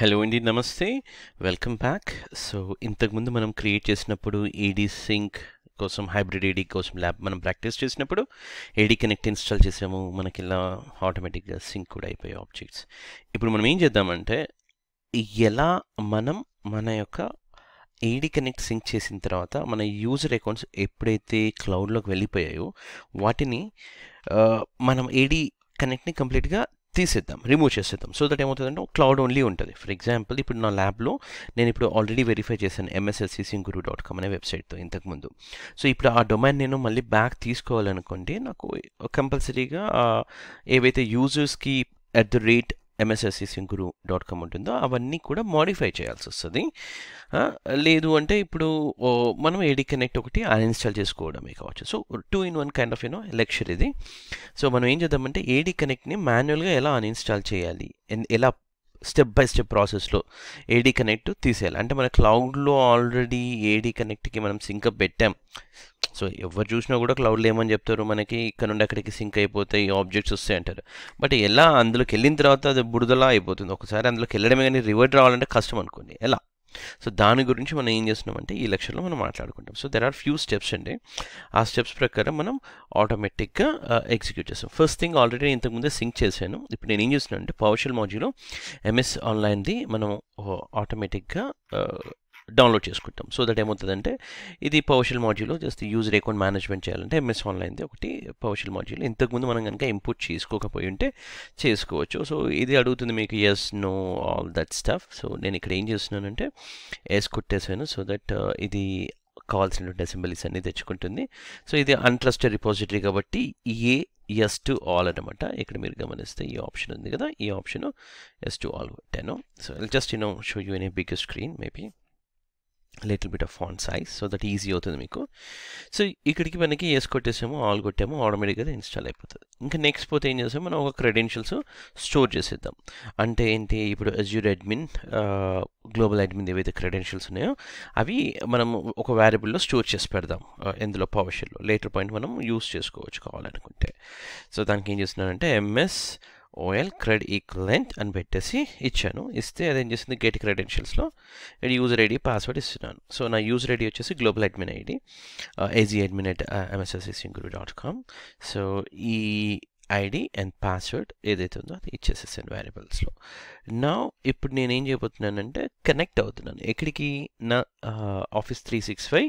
Hello and namaste, welcome back. So intaku mundu manam create chesinappudu AD sync kosam hybrid AD kosam lab manam practice chesinappudu AD connect install chesamu manaki illa automatic ga sync kuda ayipoy objects. Ippudu manam em cheddam ante ela manam mana yokka AD Connect sync చేసిన తర్వాత మన user accounts ఎప్పుడైతే cloud లోకి వెళ్ళిపోయాయో వాటిని మనం AD Connect ని complete గా తీసేద్దాం, రిమూవ్ చేసేద్దాం. సో దట్ ఏమవుతుందంటే క్లౌడ్ ఓన్లీ ఉంటుంది. ఫర్ ఎగ్జాంపుల్ ఇప్పుడు నా ల్యాబ్లో నేను ఇప్పుడు ఆల్రెడీ వెరిఫై చేశాను msssccinguru.com అనే వెబ్సైట్తో ఇంతకుముందు. సో ఇప్పుడు ఆ డొమైన్ నేను మళ్ళీ బ్యాక్ తీసుకోవాలనుకుంటే నాకు కంపల్సరీగా ఏవైతే యూజర్స్కి msssccinguru.com ఉంటుందో అవన్నీ కూడా మోడిఫై చేయాల్సి వస్తుంది. లేదు అంటే ఇప్పుడు మనం AD Connect ఒకటి అన్ఇన్స్టాల్ చేసుకోవడమే కావచ్చు. So 2 in 1 kind of lecture ఇది. సో మనం ఏం చేద్దామంటే AD Connectని మాన్యువల్గా ఎలా అన్ఇన్స్టాల్ చేయాలి, ఎలా స్టెప్ బై స్టెప్ ప్రాసెస్లో AD Connect తీసేయాలి అంటే మన క్లౌడ్లో ఆల్రెడీ AD Connectకి మనం సింక్ అప్ పెట్టాం. సో ఎవరు చూసినా కూడా క్లౌడ్లో ఏమని చెప్తారు, మనకి ఇక్కడ నుండి అక్కడికి సింక్ అయిపోతాయి, ఆబ్జెక్ట్స్ వస్తాయి అంటారు. బట్ ఎలా అందులోకి వెళ్ళిన తర్వాత అది బుడదలా అయిపోతుంది. ఒకసారి అందులోకి వెళ్ళడమే కానీ రివర్ట్ రావాలంటే కష్టం అనుకోండి ఎలా. సో దాని గురించి మనం ఏం చేస్తున్నామంటే ఈ లెక్చర్లో మనం మాట్లాడుకుంటాం. So there are few steps అండి. ఆ స్టెప్స్ ప్రకారం మనం ఆటోమేటిక్గా ఎగ్జిక్యూట్ చేస్తాం. ఫస్ట్ థింగ్ ఆల్రెడీ ఇంతకుముందే సింక్ చేశాను. ఇప్పుడు నేను ఏం చేస్తున్నాను అంటే PowerShell మాడ్యూల్లో MS ఆన్లైన్ది మనం ఆటోమేటిక్గా డౌన్లోడ్ చేసుకుంటాం. సో దట్ ఏమవుతుందంటే ఇది PowerShell మాడ్యూల్లో జస్ట్ యూజర్ అకౌంట్ మేనేజ్మెంట్ చేయాలంటే MS ఆన్లైన్ది ఒకటి PowerShell మాడ్యూల్ ఇంతకుముందు మనం కనుక ఇంపుట్ చేసుకోకపోయి ఉంటే చేసుకోవచ్చు. సో ఇది అడుగుతుంది మీకు yes no all that stuff. So నేను ఇక్కడ ఏం చేస్తున్నానంటే ఎస్ కొట్టేసాను. సో దట్ ఇది కావాల్సినటువంటి అసెంబ్లీస్ అన్నీ తెచ్చుకుంటుంది. సో ఇది అన్ట్రస్టెడ్ రిపోజిటరీ కాబట్టి ఏ ఎస్ టు ఆల్ అనమాట. ఇక్కడ మీరు గమనిస్తే ఈ ఆప్షన్ ఉంది కదా, ఈ ఆప్షన్ S to all కొట్టాను. So just show you in a big screen, maybe little bit of font size so that easy అవుతుంది మీకు. సో ఇక్కడికి మనకి ఎస్ కొట్టేసాము, ఆల్ కొట్టాము, ఆటోమేటిక్గా ఇన్స్టాల్ అయిపోతుంది. ఇంకా నెక్స్ట్ పోతే ఏం చేసాము, మనం ఒక క్రెడెన్షియల్స్ స్టోర్ చేసేద్దాం. అంటే ఏంటి, ఇప్పుడు Azure అడ్మిన్, గ్లోబల్ అడ్మిన్ ఏవైతే క్రెడెన్షియల్స్ ఉన్నాయో అవి మనం ఒక వేరియబుల్లో స్టోర్ చేసి పెడదాం. ఎందులో PowerShellలో లేటర్ పాయింట్ మనం యూస్ చేసుకోవచ్చు కావాలనుకుంటే. సో దానికి ఏం చేస్తున్నానంటే MS OL cred equivalent అని పెట్టేసి ఇచ్చాను. ఇస్తే అదేం చేసింది, గెట్ క్రెడెన్షియల్స్లో యూజర్ ఐడి పాస్వర్డ్ ఇస్తున్నాను. సో నా యూజర్ ఐడి వచ్చేసి global admin ID azadmin@mssscinguru.com. So ఈ ఐడి అండ్ పాస్వర్డ్ ఏదైతే ఉందో అది ఇచ్చేసేసాను వేరియబుల్స్లో. నా ఇప్పుడు నేనేం చేయబోతున్నానంటే కనెక్ట్ అవుతున్నాను ఎక్కడికి, నా Office 365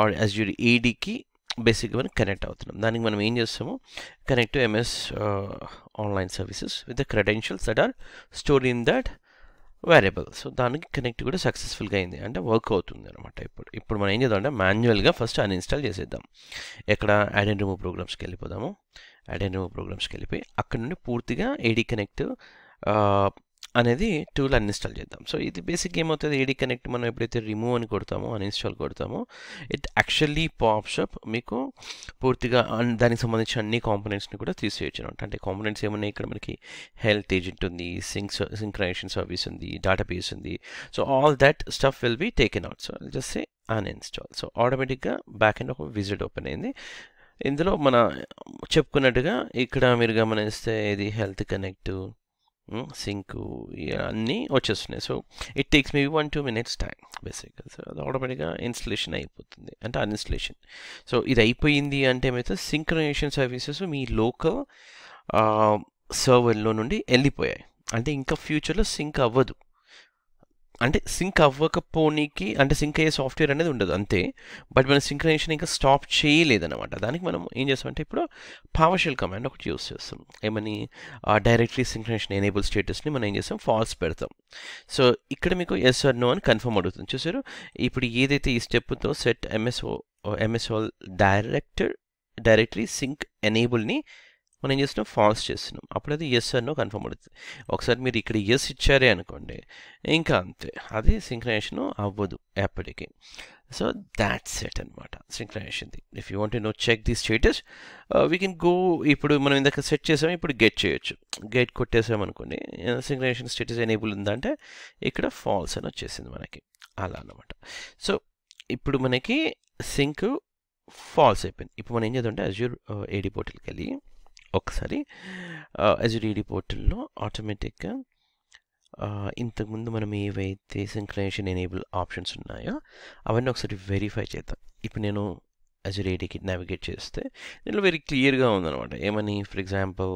ఆర్ Azure ADకి బేసిక్గా మనం కనెక్ట్ అవుతున్నాం. దానికి మనం ఏం చేస్తాము, connect to MS online services with the credentials that are stored in that variable. So దానికి కనెక్ట్ కూడా సక్సెస్ఫుల్గా అయింది, అంటే వర్క్ అవుతుంది అనమాట. ఇప్పుడు మనం ఏం చేద్దాం అంటే మాన్యువల్గా ఫస్ట్ అన్ఇన్స్టాల్ చేసేద్దాం. ఎక్కడ యాడ్ అండ్ రిమూవ్ ప్రోగ్రామ్స్కి వెళ్ళిపోదాము. యాడ్ అండ్ రిమూవ్ ప్రోగ్రామ్స్కి వెళ్ళిపోయి అక్కడ నుండి పూర్తిగా AD Connect అనేది టూల్ అన్ఇన్స్టాల్ చేద్దాం. సో ఇది బేసిక్ ఏమవుతుంది, AD Connect మనం ఎప్పుడైతే రిమూవ్ అని కొడతామో, అన్ఇన్స్టాల్ కొడతామో, ఇట్ యాక్చువల్లీ పాప్స్ అప్ మీకు పూర్తిగా దానికి సంబంధించిన అన్ని కాంపోనెంట్స్ని కూడా తీసేయచ్చు అనమాట. అంటే కాంపోనెంట్స్ ఏమన్నాయి, ఇక్కడ మనకి హెల్త్ ఏజెంట్ ఉంది, సింక్రనైజేషన్ సర్వీస్ ఉంది, డేటాబేస్ ఉంది. So all that stuff will be taken out. So just say uninstall. So ఆటోమేటిక్గా బ్యాక్ అండ్ ఒక విజిట్ ఓపెన్ అయింది. ఇందులో మన చెప్పుకున్నట్టుగా ఇక్కడ మీరు గమనిస్తే ఇది హెల్త్ కనెక్ట్ సింక్ అన్నీ వచ్చేస్తున్నాయి. So it takes maybe 1-2 minutes time బేసిక్గా. సో అది ఆటోమేటిక్గా ఇన్స్టలేషన్ అయిపోతుంది, అంటే అన్ఇన్స్టలేషన్. సో ఇది అయిపోయింది అంటే ఏమైతే సింక్రనైజేషన్ సర్వీసెస్ మీ లోకల్ సర్వర్లో నుండి వెళ్ళిపోయాయి, అంటే ఇంకా ఫ్యూచర్లో సింక్ అవ్వదు. అంటే సింక్ అవ్వకపోనికి అంటే సింక్ అయ్యే సాఫ్ట్వేర్ అనేది ఉండదు అంతే. బట్ మనం సింక్రనైజేషన్ ఇంకా స్టాప్ చేయలేదన్నమాట. దానికి మనం ఏం చేస్తామంటే ఇప్పుడు PowerShell కమాండ్ ఒకటి యూస్ చేస్తాం. ఏమని, డైరెక్ట్లీ సింక్రనైజేషన్ ఎనేబుల్ స్టేటస్ని మనం ఏం చేస్తాం, ఫాల్స్ పెడతాం. సో ఇక్కడ మీకు ఎస్ ఆర్ నో అని కన్ఫర్మ్ అడుగుతుంది చూసారు. ఇప్పుడు ఏదైతే ఈ స్టెప్తో set MS OL directory sync enableని మనం ఏం చేస్తున్నాం, ఫాల్స్ చేస్తున్నాం. అప్పుడైతే ఎస్ అన్నో కన్ఫర్మ్ అవుతుంది. ఒకసారి మీరు ఇక్కడ ఎస్ ఇచ్చారే అనుకోండి, ఇంకా అంతే, అది సింక్రనైజేషన్ అవ్వదు ఎప్పటికీ. సో దాట్స్ ఇట్ అనమాట సింక్రనైజేషన్ది. If you want no check the status we can go. ఇప్పుడు మనం ఇందాక సెట్ చేసాము, ఇప్పుడు గెట్ చేయొచ్చు. గెట్ కొట్టేసాం అనుకోండి, సింక్రనైజేషన్ స్టేటస్ ఎనేబుల్ ఉందంటే ఇక్కడ ఫాల్స్ అని వచ్చేసింది మనకి, అలా అనమాట. సో ఇప్పుడు మనకి సింక్ ఫాల్స్ అయిపోయింది. ఇప్పుడు మనం ఏం చేద్దామంటే Azure AD పోర్టల్కి వెళ్ళి ఒకసారి Azure AD పోర్టల్లో ఆటోమేటిక్గా ఇంతకు ముందు మనం ఏవైతే సింక్రనైజేషన్ ఎనేబుల్ ఆప్షన్స్ ఉన్నాయో అవన్నీ ఒకసారి వెరిఫై చేద్దాం. ఇప్పుడు నేను Azure AD కి navigate చేస్తే దీంట్లో వెరీ క్లియర్గా ఉందన్నమాట. ఏమని ఫర్ ఎగ్జాంపుల్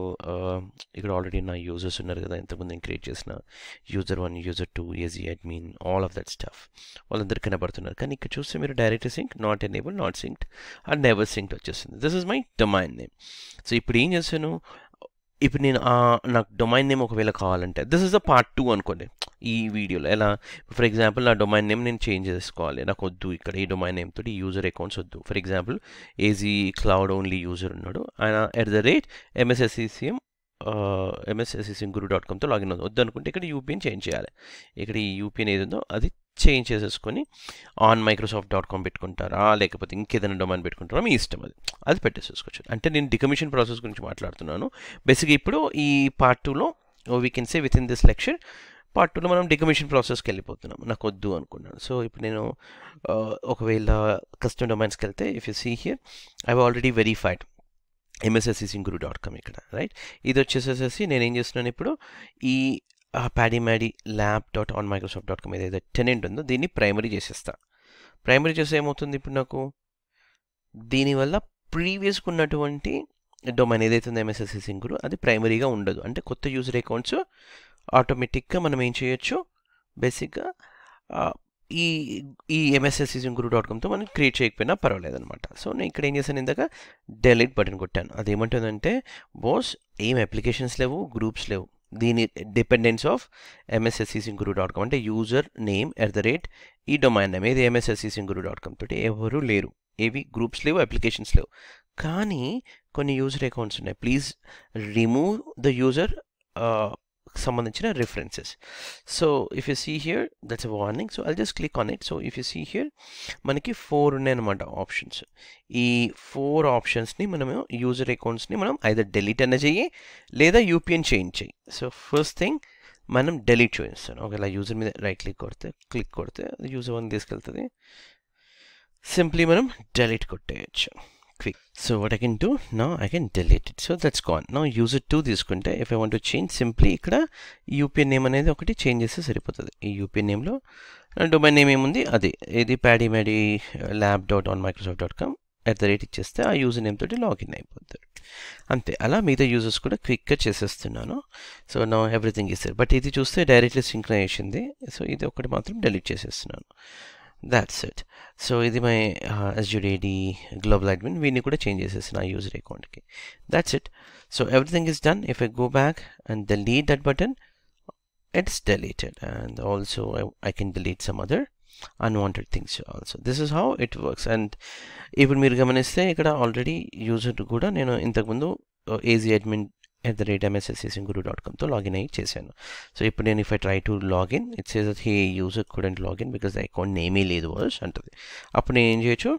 ఇక్కడ ఆల్రెడీ నా యూజర్స్ ఉన్నారు కదా, ఇంతకుముందు నేను క్రియేట్ చేసిన user 1, user 2, AZ admin, all of that stuff వాళ్ళందరూ కనబడుతున్నారు. కానీ ఇక్కడ చూస్తే మీరు direct sync, not enable, not synced and never synced వచ్చేస్తుంది. This is my domain name. So ఇప్పుడు ఏం చేశాను, ఇప్పుడు నేను నాకు డొమైన్ నేమ్ ఒకవేళ కావాలంటే దిస్ ఇస్ ద పార్ట్ 2 అనుకోండి ఈ వీడియోలో. ఎలా ఫర్ ఎగ్జాంపుల్ నా డొమైన్ నేమ్ నేను చేంజ్ చేసుకోవాలి, నాకు వద్దు ఇక్కడ ఈ డొమైన్ నేమ్ తోటి యూజర్ అకౌంట్స్ వద్దు. For example AG cloud only user ఉన్నాడు, ఆయన @ msssccinguru.com తో లాగిన్ అవుతుంది. వద్దు అనుకుంటే ఇక్కడ UPN చేంజ్ చేయాలి. ఇక్కడ ఈ UPN ఏది ఉందో అది చేంజ్ చేసేసుకొని onmicrosoft.com పెట్టుకుంటారా లేకపోతే ఇంకేదైనా డొమైన్ పెట్టుకుంటారా మీ ఇష్టం, అది అది పెట్టేసేసుకోవచ్చు. అంటే నేను డికమిషన్ ప్రాసెస్ గురించి మాట్లాడుతున్నాను బేసిక్గా. ఇప్పుడు ఈ పార్ట్ 2లో we can say with in this lecture part 2లో మనం డికమిషన్ ప్రాసెస్కి వెళ్ళిపోతున్నాం. నాకు వద్దు అనుకున్నాను. సో ఇప్పుడు నేను ఒకవేళ కస్టమ్ డొమైన్స్కి వెళ్తే if you see here I have already verified msssccinguru.com ఇక్కడ రైట్. ఇది వచ్చేసేసి నేను ఏం చేస్తున్నాను, ఇప్పుడు ఈ PaddyMaddyLab.onmicrosoft.com ఏదైతే టెనెంట్ ఉందో దీన్ని ప్రైమరీ చేసేస్తా. ప్రైమరీ చేస్తే ఏమవుతుంది, ఇప్పుడు నాకు దీనివల్ల ప్రీవియస్గా ఉన్నటువంటి డొమైన్ ఏదైతే ఉందో msssccinguru అది ప్రైమరీగా ఉండదు. అంటే కొత్త యూజర్ అకౌంట్స్ ఆటోమేటిక్గా మనం ఏం చేయొచ్చు, బేసిక్గా ఈ msssccinguru.comతో మనం క్రియేట్ చేయకపోయినా పర్వాలేదు అనమాట. సో నేను ఇక్కడ ఏం చేశాను, ఇందాక డెలీట్ బటన్ కొట్టాను. అదేమంటుందంటే బాస్ ఏం అప్లికేషన్స్ లేవు, గ్రూప్స్ లేవు, దీని డిపెండెన్స్ ఆఫ్ msssccinguru.com అంటే యూజర్ నేమ్ @ ఈ డొమైన్ నేమ్ ఏది msssccinguru.com తోటి ఎవరు లేరు, ఏవి గ్రూప్స్ లేవు, అప్లికేషన్స్ లేవు. కానీ కొన్ని యూజర్ అకౌంట్స్ ఉన్నాయి. ప్లీజ్ రిమూవ్ ద యూజర్ సంబంధించిన references. So if you see here that's a warning. So I'll just click on it. So if you see here మనకి 4 ఉన్నాయన్నమాట ఆప్షన్స్. ఈ 4 ఆప్షన్స్ని మనము యూజర్ అకౌంట్స్ని మనం ఐదర్ డెలీట్ అన్న చెయ్యి లేదా UPN చేంజ్ చేయి. సో ఫస్ట్ థింగ్ మనం డెలీట్ చేయిస్తాం. ఒకవేళ యూజర్ మీద రైట్ క్లిక్ కొడితే యూజర్ 1 తీసుకెళ్తుంది. సింప్లీ మనం డెలీట్ కొట్టేయచ్చు. So what I can do now, I can delete it. So that's gone. Now user 2 తీసుకుంటే if I want to change, simply ఇక్కడ UPN name అనేది ఒకటి చేంజ్ చేస్తే సరిపోతుంది. ఈ UPN నేమ్లో డొమైన్ నేమ్ ఏముంది అదే, ఇది PaddyMaddyLab.onmicrosoft.com @ ఇచ్చేస్తే ఆ యూజర్ నేమ్ తోటి లాగిన్ అయిపోతారు అంతే. అలా మిగతా యూజర్స్ కూడా క్విక్గా చేసేస్తున్నాను. సో నా ఎవ్రీథింగ్ ఇస్తారు. బట్ ఇది చూస్తే డైరెక్ట్లీ సింక్రనైజేషన్ది. సో ఇది ఒకటి మాత్రం డెలీట్ చేసేస్తున్నాను. That's it. So this is my Azure AD global admin. We need to change this in our user account. Okay. That's it. So everything is done. If I go back and delete that button, it's deleted. And also I can delete some other unwanted things also. This is how it works. And even meer gamaniste ikkada already user kuda nenu intakumundu az admin @ msssccinguru.com తో login అయ్యి చేశాను. So ఇప్పుడు నేను if I try to login it says that hey user couldn't login because the account నేమే లేదు verse అంటుంది. అప్పుడు నేను ఏం చేయొచ్చు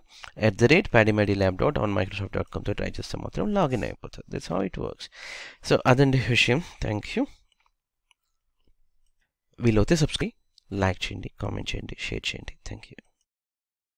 @ PaddyMaddyLab.onmicrosoft.com తో ట్రై చేస్తే మాత్రం లాగిన్ అయిపోతుంది. That's how it works. So అదండి విషయం. Thank you. వీలైతే సబ్స్క్రైబ్, లైక్ చేయండి, కామెంట్ చేయండి, షేర్ చేయండి. Thank you.